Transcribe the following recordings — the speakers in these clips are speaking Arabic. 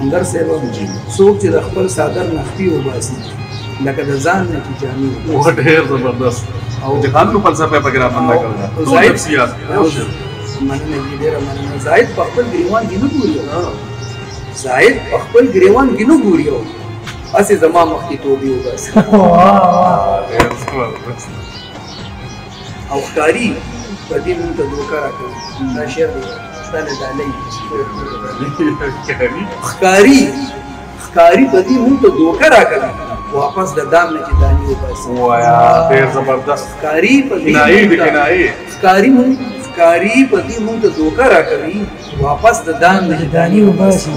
اندر سے و بجین سوچ د خپل صادر مخفي و باسي لکه د ځان نتیجانی او ډېر زبردست او د قانون فلسفه په ګرام باندې کړل او زائد سیاست مننه دې ډېر مننه زائد په خپل ګریوان دینو ګوري زائد په خپل ګریوان دینو ګوري اسې زما مخکې توبې و بس او ښکاري په دې مونږ ته دوکه راکوي دا شعر دی خکاری خکاری بدی مون ته دوکه راکړه واپس د دام نه چې دانی وباسي وایا ډېر زبردست خکاری بدی خکاری مون خکاری بدی مون ته دوکه راکړي واپس د دام نه چې دانی وباسي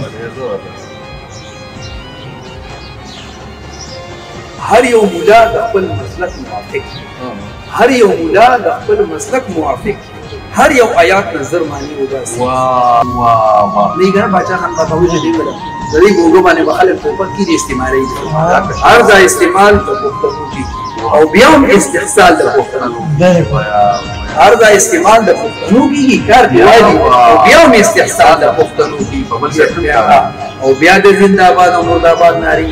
هر یو مولا د خپل مسلک موافق هر یو مولا د خپل مسلک موافق هر یو آیات نظر مانی وباس واه واه واه نه ګر بچا خان په وجه دی ولا زری ګوګو باندې بخاله په کې استعمال ای هر ځای استعمال په پښتو کې او بیا هم استحصال د پښتنو دی هر ځای استعمال د پښتنو کې کار دی او بیا هم استحصال د پښتنو کې په بل څه او بیا د زنده آباد او مرد آباد ناری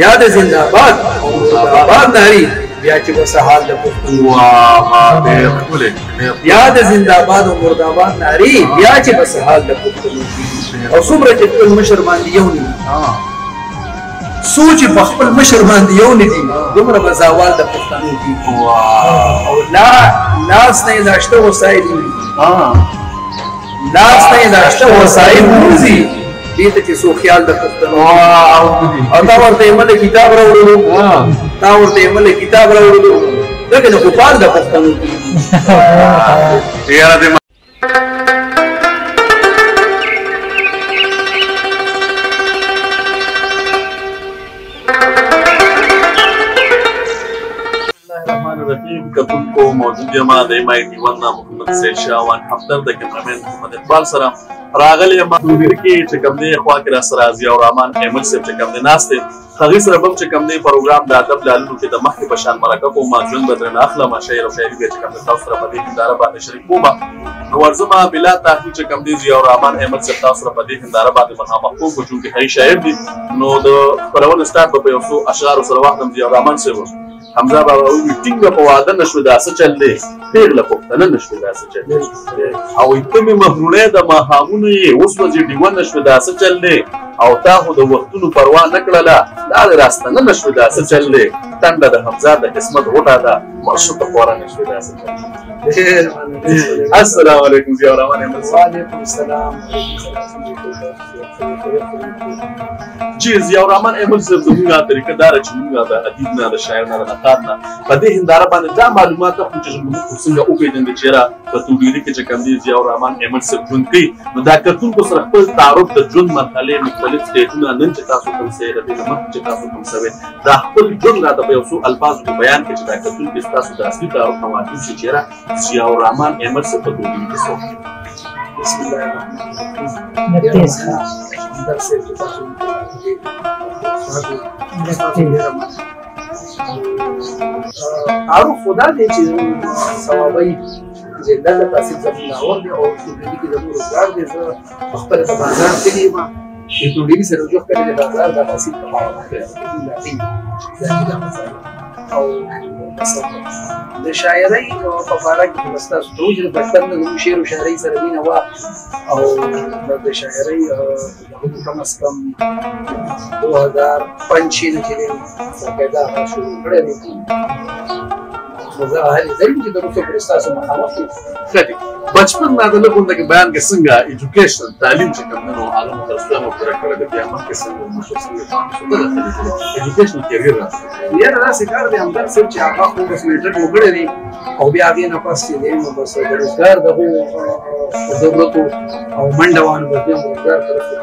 بیا د زنده آباد او مرد آباد ناری بیا چې په سهار د پښتون واه ډېر ښکلی بیا د زنده آباد او مرد آباد ناري بیا چې په سهار د پښتون او څومره چې خپل مشر باندې یو نه څو چې په خپل مشر باندې یو نه دي دومره به زوال د پښتنو کي واه او لا لاس نه داشته وسایل لاس نه داشته وسایل موزي دې ته چې سو خیال د پښتنو او دا ورته مله کتاب راوړو تا ورته مله کتاب راوړو دغه د کوپال د پښتنو یاره د کتون کو موجود یم د مایټي ونه محمد سید شاه وان حفتر د کمرمن محمد اقبال سره راغلی ما ډیر کې چې کوم دی خوا کې را سره ازي او رحمان احمد سره چې کوم دی ناشته هغه سره بم چې کوم دی پروګرام د ادب لالو کې د مخکې بشان مرکه کوم ماجون بدر اخلا ما شعر او شاعري چې کوم دی تاسو سره په دې اداره باندې شریک کوم نو ورزما بلا تحقیق چې کوم دی زي او رحمان احمد سره تاسو سره په دې اداره باندې مخامخ کوم چې کې هي شاعر دی نو د پرون سٹارټ په یو څو اشعار سره واخلم زي او رحمان سره حمزه بابا وی ټینګه په واده نشو داسه چل دی پیغله پښتنه نشو داسه چل دی او کومې مخنوړې د ماهامونو یې اوس وځي ډیوه نشو داسه چل دی او تا خو د وختونو پروا نه کړله دا د راستنه نشو داسه چل دی تنده د حمزه د قسمت غوټه ده مرشوطه خوره نشو داسه چل دی السلام علیکم ضیاء الرحمن احمد وعلیکم السلام چې ضیاء الرحمن احمد صاحب زموږه طریقه داره چې موږ د ادیب نه د شاعر نه د نقاد نه په دې هنداره باندې دا معلومات خو چې موږ څنګه وپېژندل چې را په توګه کې چې کوم دی ضیاء الرحمن احمد صاحب ژوند کوي نو دا کتونکو سره خپل تعارف د ژوند مرحلې مختلف سټیجونه نن چې تاسو کوم څه د دې مخکې چې تاسو کوم څه دا خپل ژوند راته په یو څو الفاظو کې بیان کړي چې دا کتونکو ستاسو د اصلي تعارف نه واقف شي چې را ضیاء الرحمن احمد صاحب په توګه کې څوک بسم الله الرحمن الرحيم تعارف خدا دی چې ثوابی زنده د تحصیل زموږ ناور دی او ټولګي کې زموږ روزګار دی زه خپله په بازار تللی یم د ټولګي سره رجوع کړی د بازار دا تحصیل او د شاعرۍ په باره کې به ستاسو دوج د پښتن د زموږ شعر و شاعرۍ سره مینه وه او د شاعرۍ کم از کم 2005 نه چې دی باقاعده هغه شروع کړی دی نو زه هلې ځل یم چې د روسو پورې ستاسو مخامخ یم ښه دی بچپن نه د لږ غونده کې بیان کړه څنګه ایجوکیشن تعلیم چې کوم دی نو هغه مو تاسو ته مو پوره کړی دی بیا مخکې څنګه مو شو څنګه ایجوکیشن کیریئر راځي یاره داسې کار دی همداسې چې هغه خو بس میټرک وکړی دی او بیا هغې نه پس چې دی نو بس د روزګار دغو ضرورتو او منډه وانوتې هم روزګار طرف ته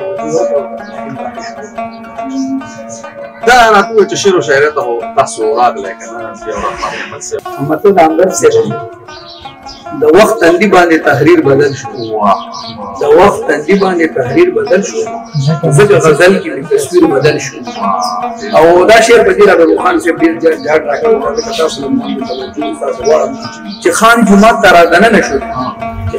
دا راته ووایه چې شعر و شاعرۍ ته خو تاسو راغلی که نه ضیاء الرحمن احمد صاحب همدته د همدرد صاحب د وخت تندي باندې تحریر بدل شو د وخت تندي باندې تحریر بدل شو ځکه غزل کې د تصویر بدل شو او دا شعر په دې راغی روخان صاحب ډېر جاټ راکړی چې خان جومات ته را دننه شو چې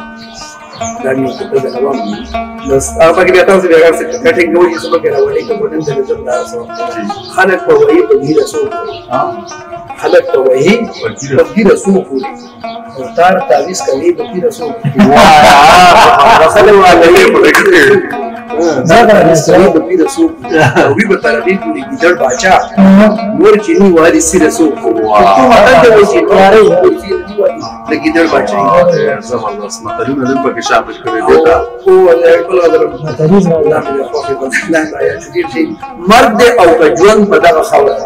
لأنهم يقولون أنهم يقولون أنهم يقولون أنهم يقولون أنهم يقولون أنهم يقولون أنهم يقولون شعبك كريديتا هو مرد او كجوان بدغ خولة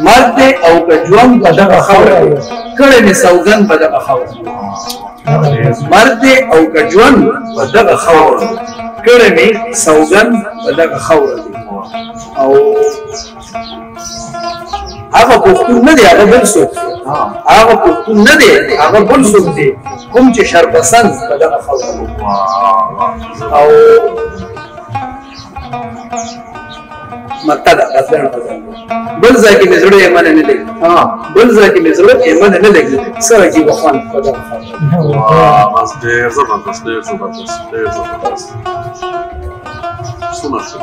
مرد او كجوان بدغ خولة كرن سوغن بدغ خولة مرد او كجوان بدغ خولة كرن سوغن بدغ خولة او هغه پښتون نه دی هغه بل څوک دی هغه پښتون نه دی هغه بل څوک دی کوم چې شرپسند په دغه خلکو او مکه ده غزنه بل ځای کې مې زړه ایمان نه لګي بل ځای کې مې زړه ایمان نه لګي سره کې وخوان په دغه خلکو بس ډېر زبردست ډېر زبردست ډېر زبردست څومره ښه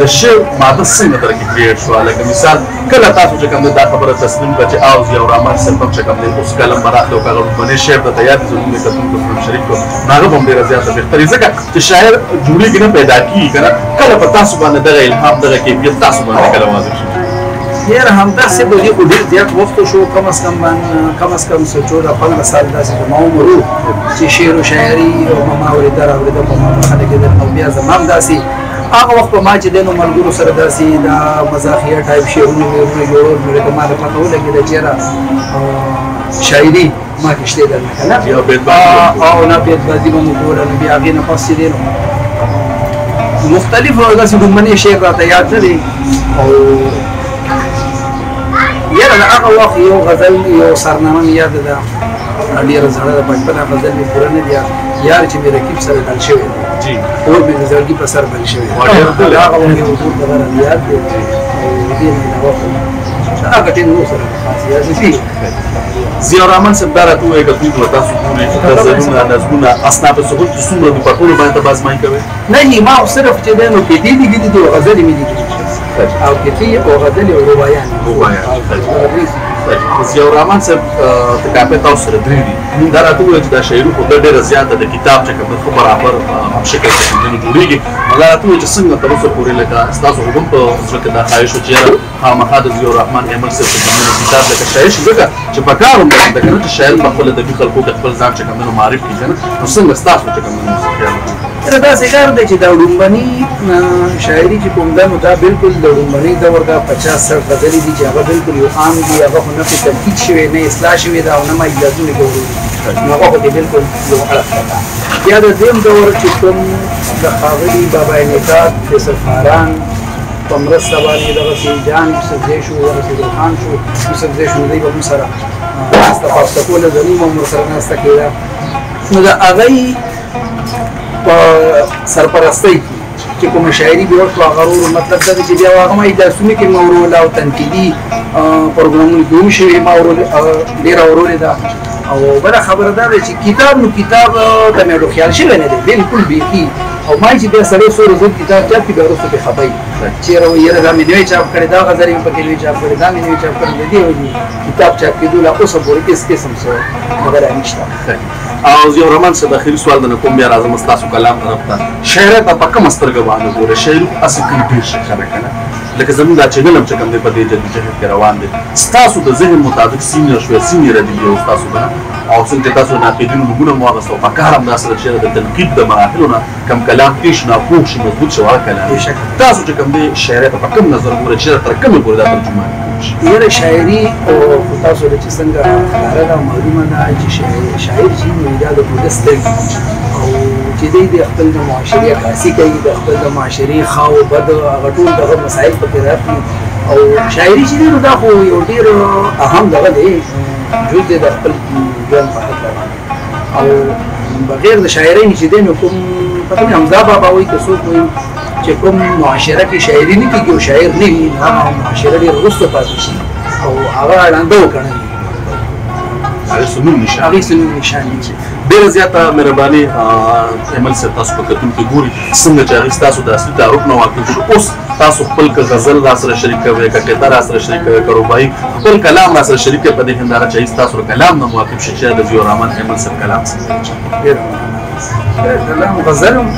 د شعر ماده څنګه درکې کریټ شوه لکه مثال کله تاسو چې کوم دا خبره تصمیم کړه چې اوز یو رامان سرپم چې کوم دی اوس کلم براخلو کلم بنې شعر د تیار زموږ د کتونکو سره شریک کړو نو هغه هم ډېره زیاته بهتري ځکه چې شاعر جوړېږي نه پیدا کېږي که نه کله په تاسو باندې دغه الهام دغه کیفیت تاسو باندې کله واضح شي یاره همداسې به یو ډېر زیات وخت شو کم از کم 14 سال داسې زما عمر و چې شعر و شاعري او ما اورېده په ما مخه کېدل او بیا زما هم داسې هغه وخت په ما چې دی نو ملګرو سره داسې دا مزاخیه ټایپ شعرونه جوړول نو لکه ما ته پته ولګېده چې یاره شاعري ما کې شته ده که نه او نه بیتبازي به مو کوله نو بیا هغې نه پس چې دی نو مختلف داسې ډومبني شعر راته یاد نه دی او یاره د هغه وخت یو غزل یو سرنامه مې یاده ده ډېره زړه ده بچپنه غزل مې پوره نه ده یار چې مې رقیب سره ډل شوی دی اور مې د زړګي په سر بل شوی دی هغه وخت مې حضور ته غره یاد دی او دې مې د وخت هغه ټین نو سره خاصه ځي زیورامن صاحب دا راته وایي کله دوی تاسو ټول زرونه نازونه اسناب سهول چې څومره په ټول باندې بازمای کوي نه ما صرف چې دنو کې دې دې دې غزل مې دي او کتیه او غزل او روايان زیورامن صاحب د کاپي تاسو سره درېږي دا راته ووایه چې دا شاعري خو ډېره زیاته د کتاب چې کوم ښه برابر شکل کې جوړېږي نو دا راته ووایه چې څنګه تر اوسه پورې لکه ستاسو خو هم په زړه کې دا خواهش و چې یاره خامخا د ضیاءالرحمن احمد صاحب چې کوم کتاب لکه شاعر شي ځکه چې په کار هم ده که نه چې شاعر په خپل ادبي خلکو کې خپل ځان چې کوم معرف کړي که نه نو څنګه ستاسو چې کوم یاره داسې کار دی چې دا ړومبني شاعري چې کوم ده نو دا بالکل د ړومبني دور دا 50 غزلې دي چې هغه بالکل یو عام دي هغه خو نه په تنقید شوې نه اصلاح شوې ده او نه مایجازونه ګورو نو هغه خو دې بالکل یو اړخ ده بیا د دیم دور چې کوم د ښاغلي بابا انعطاط د سرفاران په مرسته باندې دغسې جان پسرزی شو دغسې ګلخان شو پسرزی شو دوی به هم سره ناسته پاسته کوله زموږ به هم ورسره ناسته کېده نو د هغوی په سرپرستۍ کې چې کومه شاعري بې وکړو هغه ورو مطلب دا دی چې بیا هغه مجلسونو کې مو ورولې او تنقیدي پروګرامونو کې هم شوې ما ورولې ډېره ورولې ده او بله خبره دا ده چې کتاب نو کتاب ته مې روخیال شوی نه دی بالکل بیخي او ما چې بیا سړی څو روزل کتاب چاپ کړي بیا وروسته پې خپه وي چې یاره دا مې نوی چاپ کړی دا غزل یې مې پکې نوی چاپ کړی دا مې نوی چاپ کړی د دې وجې کتاب چاپ کېدو لا اوسه پورې هېڅ قسم څه خبره نشته او ضیاءالرحمن صاحب اخري سوال درنه کوم بیا راځم ستاسو کلام طرف ته شاعر ته په کومه سترګه باندې ګوره شاعر هسې کوم ډېر ښه خلک که نه لکه زموږ دا چینل هم چې کوم دی په دې جدي جهد کې روان دی ستاسو د ذهن مطابق سینیور شوی سینیره دي او ستاسو که نه او څنګه چې تاسو د ناقدینو نومونه مو واخیسته او په کار هم دا سره چې د تنقید د مراحلو نه کوم کلام تېر شي ناپوه شي مضبوط شي هغه کلام تاسو چې کوم دی شاعر ته په کوم نظر ګوره چې تر کومې پورې دا ترجمه یاره شاعري او تاسو له چې څنګه خبره ده معلومه ده چې شاعر چې نو دا د سترګې او چې د خپل د معاشري عباسي کوي، د خپل د معاشري خاو بد هغه ټول دغه مسایل پکې راځي. او شاعري چې دی نو دا خو یو ډېر اهم دغه دی جز د خپل ژوند په حق باندې. او بغیر د شاعرۍ نه چې دی نو کوم پتنګ حمزه بابا وایي که څوک وایي چې کوم معاشره کې شاعري نه کېږي او شاعر نه وي، هغه معاشره ډېر وروسته پاتې شي او هغه ړانده وګڼل. هغه سنون نشان، هغه سنون نشان دی. ډېره زیاته مهرباني عمل سره تاسو په کتونکو ګوري څنګه چې هغه تاسو د اصلي تعارف نه واقع شو. اوس تاسو خپل غزل را سره شریک کوئ، کټه را سره شریک کوئ، رباعي خپل کلام را سره شریک کوئ، په دې هنداره چې تاسو کلام نه واقع شي چې د ضیاء الرحمن عمل سره کلام سره كلام غزلهم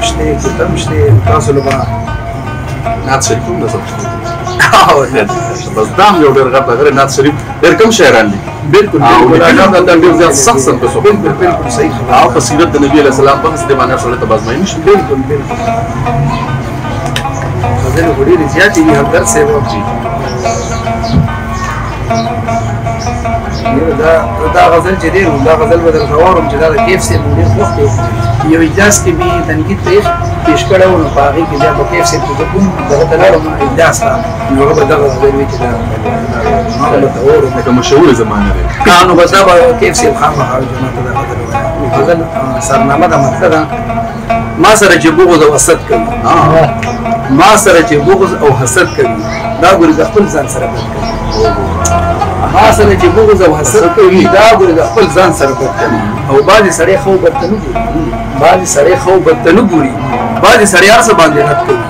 مشتي كتاب مشتي تواصلوا مع نعت شريفهم ده صدق بس دعم لو بيرغب غير نعت شريف غير كم شاعر عندي بالكل والأجانب ده بيرجع يعني شخصا بس بالكل صحيح عارف قصيدة النبي عليه السلام بس دي معناها شغلة بس ما يمشي بالكل غزل غريب زيادة اللي هالدرس هو بجي دا غزل چې دی نو دا غزل به درته واورم چې دا د کیف صاحب ډېر خوښ دی. یو اجلاس کې مې تنقید پېښ کړی و نو په هغې کې بیا په کیف صاحب کې زه کوم دغه ته لاړم اجلاس ته نو هغه به دا غزل وي چې دا ما به ته واورم لکه مشهوره زمانه دی. نو بس دا به کیف صاحب خامخا ما ته دا غزل وایي. غزل سرنامه ده مطلب ده ما سره چې بغض او حسد کوي، ما سره چې بغض او حسد کوي دا ګورې د خپل ځان سره بد کوي. ما سره چې بغض او حسد کوي دا ګورې د خپل ځان سره بد کوي. او بعضې سړی ښه بد ته نه ګوري، بعضې سړی ښه بد ته نه ګوري، بعضې سړی هر څه باندې رد کوي.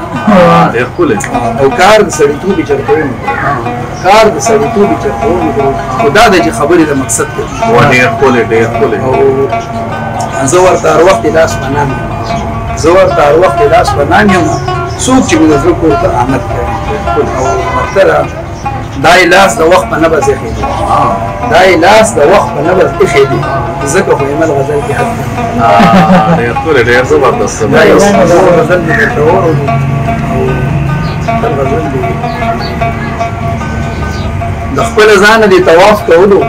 ډېر ښکلی او کار د سړیتوب چرتوي، کار د سړیتوب چرتوي. خو دا دی چې خبرې د مقصد کوي. ډېر ښکلی، ډېر ښکلی. او زه ورته هر وخت یې لاس په نام یم، زه ورته هر وخت یې لاس په نام یم. څوک چې مې د زړه کور ته احمد کوي او مکتره دای لاس د وخت په نبض اخی دی، دای لاس د وخت په نبض اخی دی، ځکه خو یمل غزل کې حد دی. ټولې ډېر زبردست دی. دا یو غزل دی چې اورم او غزل دی د خپل ځان دی طواف کولو،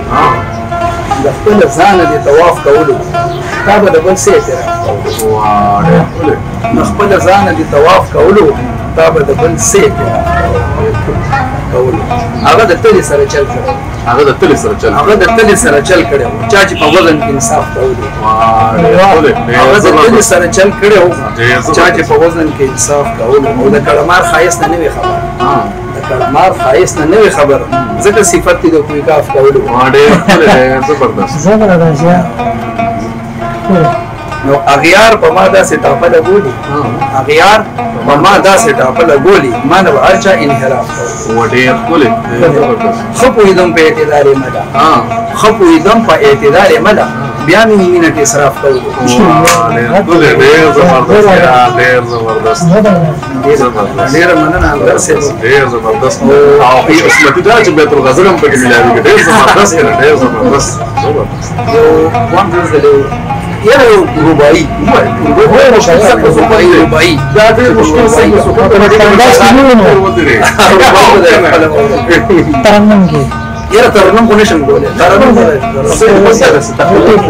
د خپل ځان دی طواف کولو تا به د بل څه اعتراف، د خپل ځان دی طواف کولو تا به د بل څه اعتراف کولو. هغه د تلې سره چل کړی، هغه د تلې سره چل، هغه د تلې سره چل کړی و چا چې په وزن کې انصاف کولو. هغه د تلې سره چل کړی و چا چې په وزن کې انصاف کولو. او د کلمار ښایست نه وي خبر، د کلمار ښایست نه وي خبر، ځکه صفت یې د کویکاف کولو. ډېر زبردست زبردست. نو اغیار په ما داسې ټاپله بولي، اغیار په ما داسې ټاپله بولي، ما نه به هر چا انحراف کوي. ډېر ښکلی، ښه پوهېدم په اعتدار یې مله، ښه پوهېدم په اعتدار یې مله، بیا مې مینه کې اصراف کولو. ډېر زبردست، ډېر زبردست، ډېره مننه همدر صاحب. ډېر زبردست. عصمتي دا چې بیت الغزل هم پکې ملاوېږي. ډېر زبردست، ډېر زبردست زبردست. یو کوم ځل يا رباعي هو مش هيسقط رباعي، رباعي ده غير مشكله سيء سقوط ترنم كده. يا ترنم كناش بنقول ترنم بس تخيل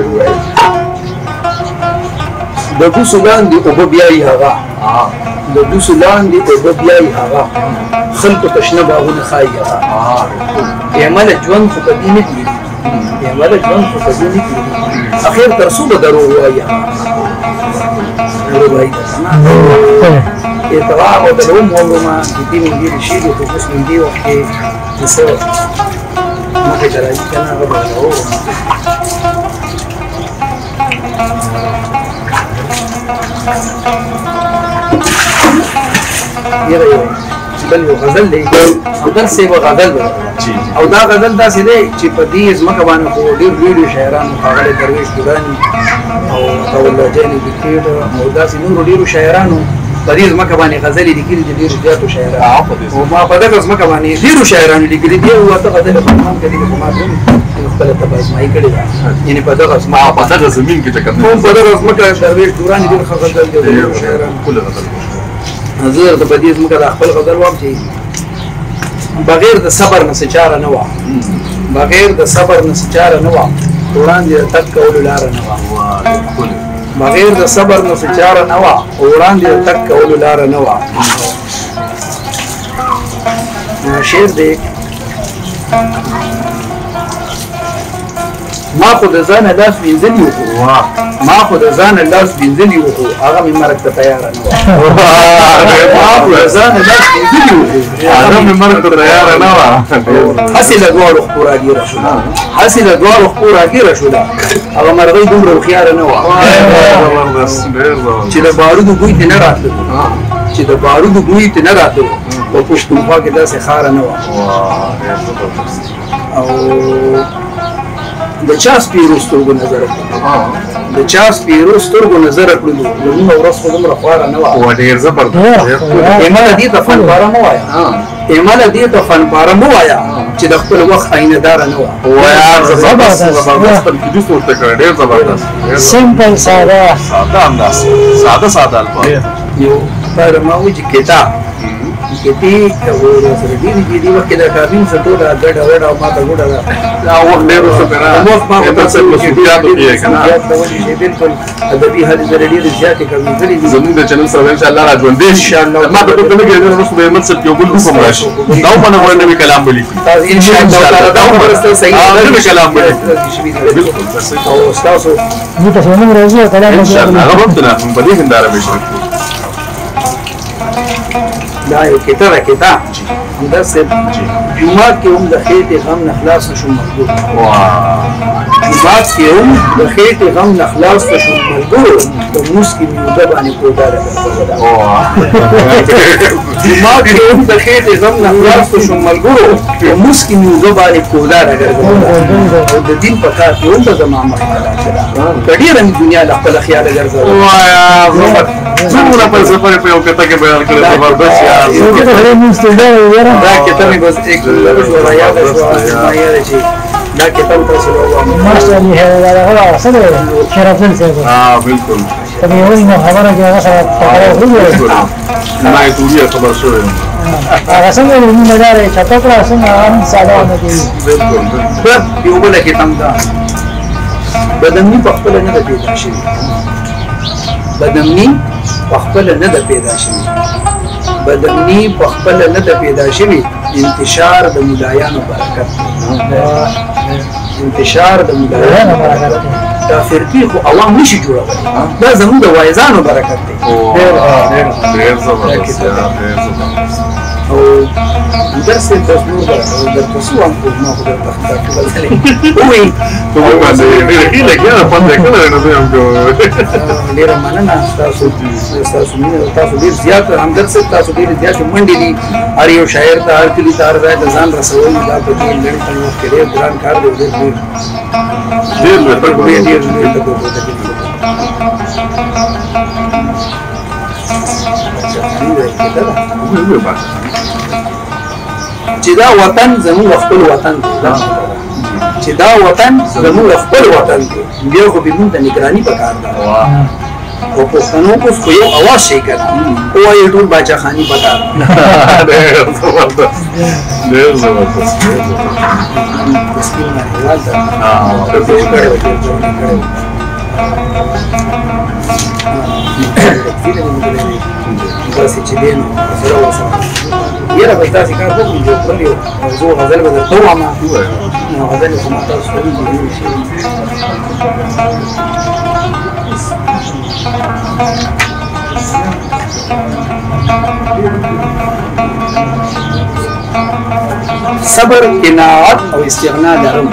ده بوسو لاندي وببياي هغا، ده بوسو لاندي وببياي هغا خلطه تشنبه هون خايه. يعمل جوان في قديمه دي، يعمل جوان في قديمه دي اخير ترسوبه ضروري اياها ضروري اطلاع ودلهم والله ما بدي من دي الشيء وتقص من دي وحكي تسوي ما حدا رايك انا غبي هو يا ريت بل غزل دی اندر سے وہ غزل دی. او دا غزل داسې دی چې په دې ځمکه باندې خو ډېر لوی لوی شاعران مقابله درویش ګوراني او مطولله جاني بکیر او داسې نورو ډېرو شاعرانو په دې ځمکه باندې غزلې لیکلي دي. ډېر زیاتو شاعرانو او ما په دغه ځمکه باندې ډېرو شاعرانو لیکلي دي. او هلته غزلې په نام کړي دي، خو ما دومره مختلفه په ازمایي کړې ده. یعنې په دغه ځمکه په دغه زمین کې چې کتل هم په دغه ځمکه درویش ګوراني ډېر ښه غزل دی. ډېرو شاعرانو ټولې غزل زه درته په دې ځمکه دا خپل غزل وایم چې بغیر د صبر نه څه چاره نه وه، بغیر د صبر نه څه چاره نه وه، وړاندې د تګ کولو لاره نه وه. ما غير د صبر نه فچاره نه وه او وړاندې تک کولو لاره نه وه. شعر دی ما خو د ځانه لاس وینځلي وو، ما خو د ځانه لاس وینځلي وو، هغه مې مرګ ته تیاره نه وه. ما خو د ځانه لاس وینځلي وو، هغه مې مرګ ته تیاره نه وه. هسې له دواړو خپو راګیره شوله، هسې له دواړو خپو راګیره شوله، هغه مرغۍ دومره هوښیاره نه وه چې د بارودو بوی ته نه راتلو، چې د بارودو بوی ته نه راتلو. په پښتونخوا کې داسې خاره نه وه. او د چا سپېرو سترګو نظر کړو، د چا سپېرو سترګو نظر کړلو، زموږ ورځ خو دومره خواره نه وه. ډېر زبردست. ایمله دې ته فنپاره مه وایه، ایمله دې ته فنپاره مه وایه چې د خپل وخت آینهداره نه وه. وایه زبردست زبردست تنقیدیس ورته کړی، ډېر زبردست. سمپل ساده ساده انداز، ساده ساده الفاظ. یو پر ما وایي چې کتاب کتی او سردی دی دی وخت دا کابین سټولا ګډ اورډ او ما ته ګډ دا وخت ډیر څه پیرا ما په تاسو کې بیا دی کنه دا به هر زری دی زیات کوي زموږ د چنل سره ان شاء الله راځو ان شاء الله ما په دې کې نو څه به مڅ یو بل کوم راشي دا په نه باندې کلام ولي ان شاء الله دا ورسته صحیح دا کلام ولي او استاد نو تاسو نن راځو کلام ان شاء الله ربنا په دې هنداره بشو دا یو کتابه کتاب دا سب جمعه کې هم د خېټې غم نه خلاص نشو مجبور. جمعه کې هم د خېټې غم نه خلاص نشو مجبور د موس کې میوده باندې کوداره جمعه کې هم د خېټې غم نه خلاص نشو مجبور د موس کې میوده باندې کوداره ګرځوله. د دین په کار کې هم د زمامه په ډېره دنیا له خپله خیاله ګرځوله. وایه زموږ په سفر په یو کتاب کې بیان کړی زبردست یا دا کتاب مې بس ایک دا کتاب تاسو له وامه ماشاء الله سره شرفن سره بالکل کله یو نو خبره کې هغه سره ما یې ټولې خبر شوې هغه څنګه نو موږ راځي چې تاسو سره هم ساده ونه دي بالکل یو بل کتاب دا بدني په خپل نه پیدا شي بدني پخپله نه ده پیدا شوي، بدمني پخپله نه ده پیدا شوي. انتشار د ملایانو برکت دی، انتشار د ملایانو برکت دی. دا فرقې خو عوام نشي جوړولی، دا زموږ د وایزانو برکت دی. ډېر زبردست او درس یې تاسو نور درته څو هم خو ما خو درته ښکارېدلی ووایي ته وایي باندې ډېره هیله کېده پاتې کله یې نه ځم ډېره مننه ستاسو ستاسو مینه تاسو ډېر زیات همدرد صاحب تاسو ډېرې زیاتې منډې دي هر یو شاعر ته هر کلي ته هر ځای ته ځان رسول دا په دې لړ په وخت کې ډېر ګران کار دی ډېر ډېر ډېر ډېر چې دا وطن زموږ خپل وطن دی، چې دا وطن زموږ خپل وطن دی، بیا خو به موږ ته نګراني پکار ده. خو پښتنو اوس خو یو اواز شي که ووایي ټول باچاخاني پکار ده. ډېر زبردست داسې چې دی نو سره وسه يلا بس ده كان ممكن يقول لي موضوع غزال بدل طبعا موضوع غزال في محتوى السوري صبر قناعت او استغناء لرم.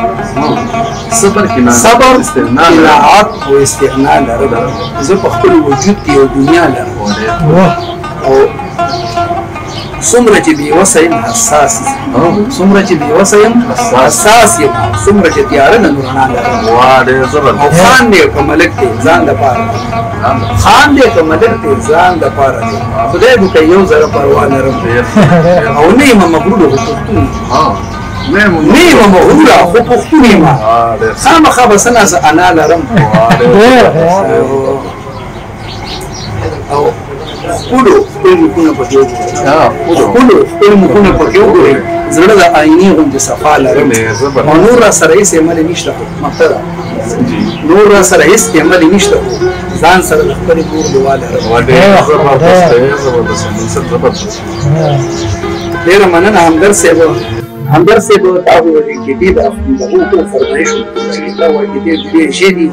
صبر قناعت او استغناء لرم زه په خپل وجود کې او دنیا لرم او څومره چې بېوسه یم حساس یم، څومره چې بېوسه یم حساس یم، څومره چې تیاره نه نور رڼا لرم. او خان دی که ملک دی ځان دپاره دی، خان دی که ملک دی ځان دپاره دی، خدای به که یو ذره پروا لرم او نه یمه مغروره خو پښتون نه یمه مغروره خو پښتون یمه خامخا به څه نه زه انا لرم. او خپلو خپل مخونه پکې وګورئ، خپلو خپل مخونه پکې وګورئ زړه د آینې غوندې صفا لرم، او نور راسره هېڅ عمل نشته، خو نور راسره هېڅ عمل نشته، خو ځان سره د خپلې کور دعا لرم. ډېره مننه همدر صاحب. همدر صاحب تاسو ولې کې دې د خپل فرمایش دا وایي دې شېدي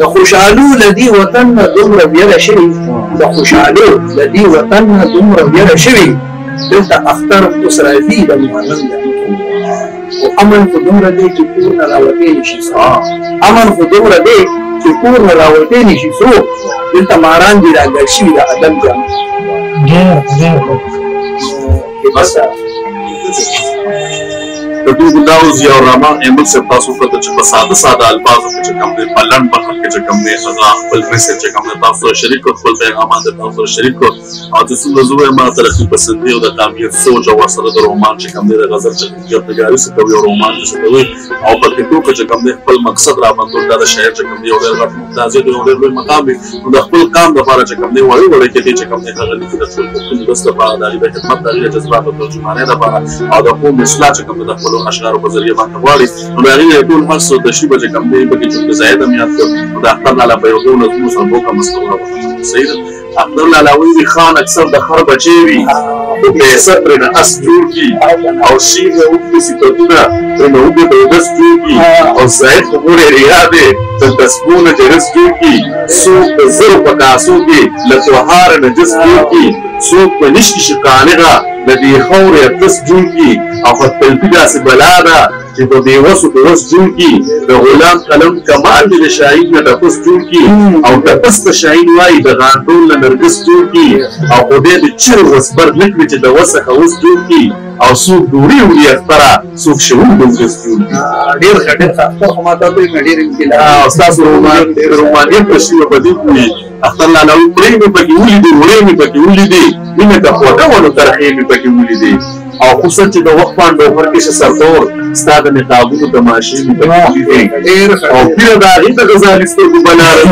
د خوشالو لدی وطن دومره بیره شوی، د خوشالو لدی وطن دومره بیره شوی، دلته اختر اسرائیلي د مؤمن او امن په دومره دې چې کور نه راوتلی شي، امن په دومره دې چې کور نه راوتلی شي، دلته ماران دې راګل شي د ادب جام ډېر بس تو گنداو زیور راما امل سے پاسو پتہ چھ سادہ سادہ الفاظ کے کم میں پلن بخت کے کم میں سزا پل سے کم میں پاسو شریک کو پل پہ ہم اندر پاسو شریک کو اور اس موضوع میں ترقی پسند ہے اور تام یہ سوچ اور سر رومان کے کم میں غزل جو تجاری سے تو رومان سے تو اور پتہ کو کہ کم میں پل مقصد راما تو دار شہر کے کم میں اور ممتاز ہے اور مقام ہے خپل کام دوبارہ چھ کم میں وڑے وڑے کے چھ کم میں غزل کی رسول کو بس بعد علی بیت مداری جذبات تو جمانے دا اور قوم اصلاح چھ کم میں اشعار په ذریعہ باندې غواړي نو هغه ټول مسو د شیبه چې کم دی بګی چې زیاده میات کوي دا اختر لاله په یو ډول نظم سره بوکه مستوره وکړي سید اختر لاله وی خان اکثر د خر بچي وي په سفر نه اس جوړ کی او شی نه او په سیتونه ترنه او په داس جوړ کی او زید پورې ریاده د تسبونه چې رس جوړ کی سو زر په تاسو کې لتوهار نه جس جوړ کی سو په نشي شقانغه لدي خور يتس جوړ کی او تلفیقا سے بلادا چې په دې وسو په وس جون کې د غلام قلم کمال د شاهین نه تفس جون کې او تفس د شاهین وای د غاټول نه نرګس جون کې او په دې د چر وسبر لیک چې د وسخه وس جون کې او سو دوری وړي اخترا سو شوم د وس جون ډیر ډیر تاسو هم تاسو یې ډیر انکلا استاد رومان ډیر رومان یې په شیو بدی کوي اختر لا نو پرې په کې ولې ورې په کې ولې دې مینه د خوده ولو ترخې په کې ولې دې او خصوصا چې د وخت باندې ورکړ کې سرتور ستاد نه تاغوت د ماشي د او پیر دا هیڅ غزالستو په بنارې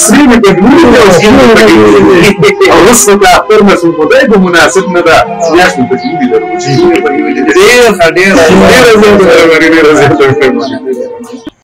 سری نه د ګورو او سینو په او وسو کا فرمه سو په دې مناسب نه دا یاشن په دې د ورځې ډېر ډېر ډېر ډېر ډېر